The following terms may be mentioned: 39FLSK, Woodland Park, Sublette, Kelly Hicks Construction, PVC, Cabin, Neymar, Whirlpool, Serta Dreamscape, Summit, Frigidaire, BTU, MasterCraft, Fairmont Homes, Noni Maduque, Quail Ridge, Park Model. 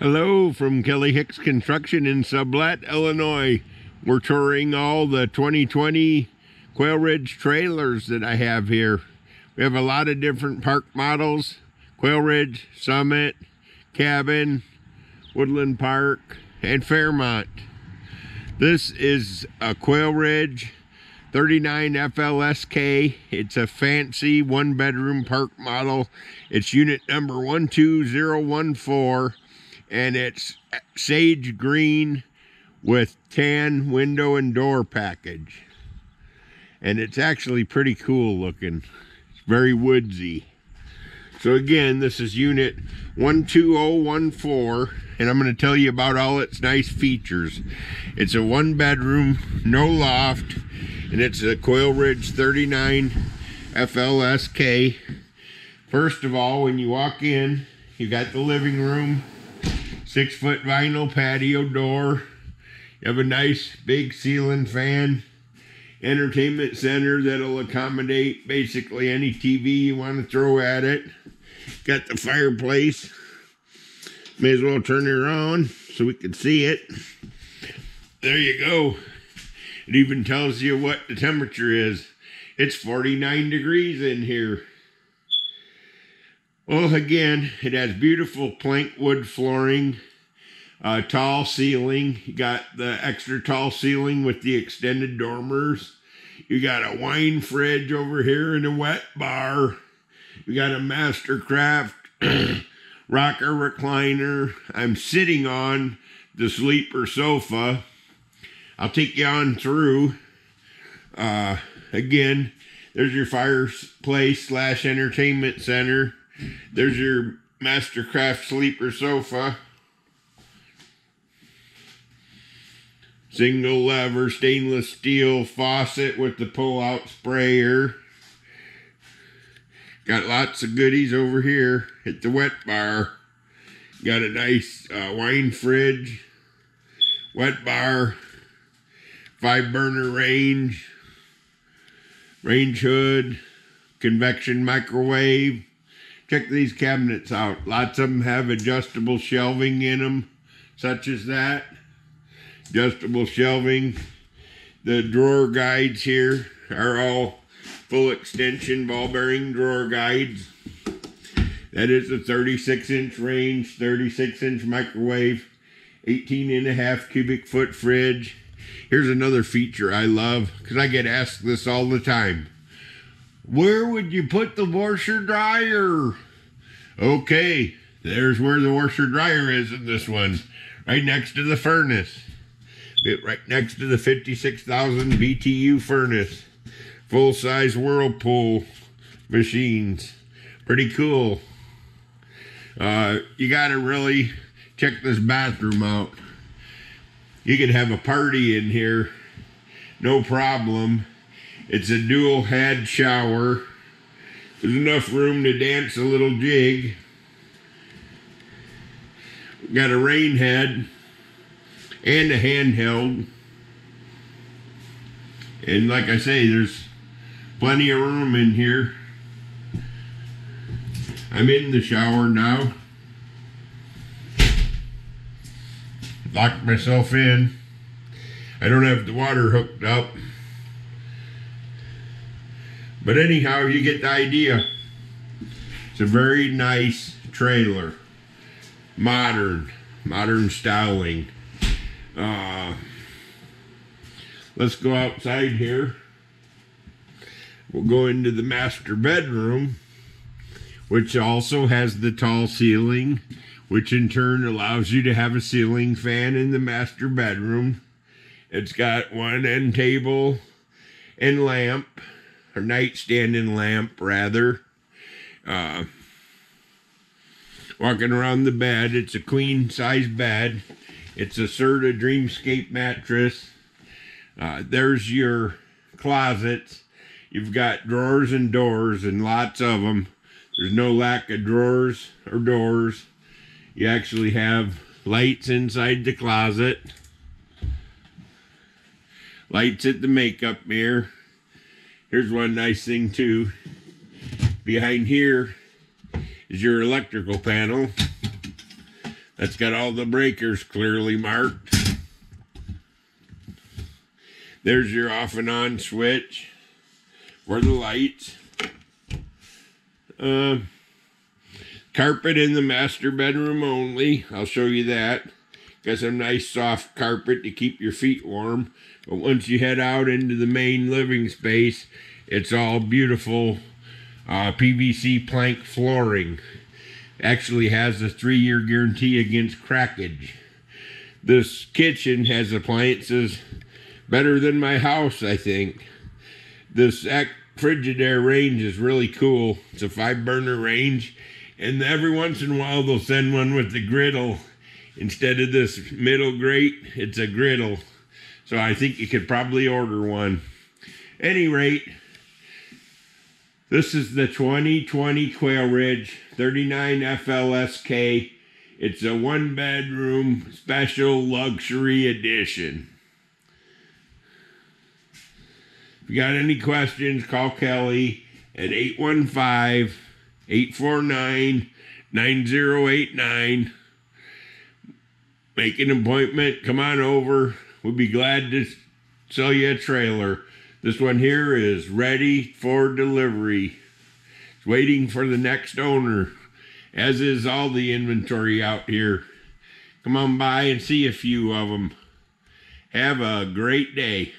Hello from Kelly Hicks Construction in Sublette, Illinois. We're touring all the 2020 Quail Ridge trailers that I have here. We have a lot of different park models. Quail Ridge, Summit, Cabin, Woodland Park, and Fairmont. This is a Quail Ridge 39FLSK. It's a fancy one-bedroom park model. It's unit number 12014, and it's sage green with tan window and door package. And it's actually pretty cool looking. It's very woodsy. So again, this is unit 12014, and I'm going to tell you about all its nice features. It's a one bedroom, no loft, and it's a Quail Ridge 39 FLSK. First of all, when you walk in, you got the living room, 6-foot vinyl patio door. You have a nice big ceiling fan, entertainment center that'll accommodate basically any TV you want to throw at it. Got the fireplace. May as well turn her on so we can see it. There you go. It even tells you what the temperature is. It's 49 degrees in here. Well, again, it has beautiful plank wood flooring, tall ceiling. You got the extra tall ceiling with the extended dormers. You got a wine fridge over here and a wet bar. You got a MasterCraft rocker recliner. I'm sitting on the sleeper sofa. I'll take you on through. Again, there's your fireplace / entertainment center. There's your MasterCraft sleeper sofa. Single lever stainless steel faucet with the pull-out sprayer. Got lots of goodies over here at the wet bar. Got a nice wine fridge, wet bar, 5-burner range, range hood, convection microwave. Check these cabinets out. Lots of them have adjustable shelving in them, such as that. Adjustable shelving. The drawer guides here are all full extension ball bearing drawer guides. That is a 36-inch range, 36-inch microwave, 18.5 cubic foot fridge. Here's another feature I love because I get asked this all the time. Where would you put the washer dryer? Okay, there's where the washer dryer is in this one. Right next to the furnace. Right next to the 56,000 BTU furnace. Full-size Whirlpool machines. Pretty cool. You got to really check this bathroom out. You could have a party in here. No problem. It's a dual head shower. There's enough room to dance a little jig. Got a rain head and a handheld. And like I say, there's plenty of room in here. I'm in the shower now. Locked myself in. I don't have the water hooked up. But anyhow, you get the idea. It's a very nice trailer. Modern styling. Let's go outside here. We'll go into the master bedroom, which also has the tall ceiling, which in turn allows you to have a ceiling fan in the master bedroom. It's got one end table and lamp. Or nightstand and lamp, rather. Walking around the bed, it's a queen size bed. It's a Serta Dreamscape mattress. There's your closets. You've got drawers and doors, and lots of them. There's no lack of drawers or doors. You actually have lights inside the closet. Lights at the makeup mirror. Here's one nice thing too. Behind here is your electrical panel. That's got all the breakers clearly marked. There's your off and on switch for the lights. Carpet in the master bedroom only. I'll show you that. Got some nice soft carpet to keep your feet warm. But once you head out into the main living space, it's all beautiful PVC plank flooring. Actually has a 3-year guarantee against crackage. This kitchen has appliances better than my house, I think. This Frigidaire range is really cool. It's a 5-burner range. And every once in a while, they'll send one with the griddle. Instead of this middle grate, it's a griddle. So I think you could probably order one. Any rate, this is the 2020 Quail Ridge 39FLSK. It's a 1-bedroom special luxury edition. If you got any questions, call Kelly at 815-849-9089. Make an appointment. Come on over. We'll be glad to sell you a trailer. This one here is ready for delivery. It's waiting for the next owner, as is all the inventory out here. Come on by and see a few of them. Have a great day.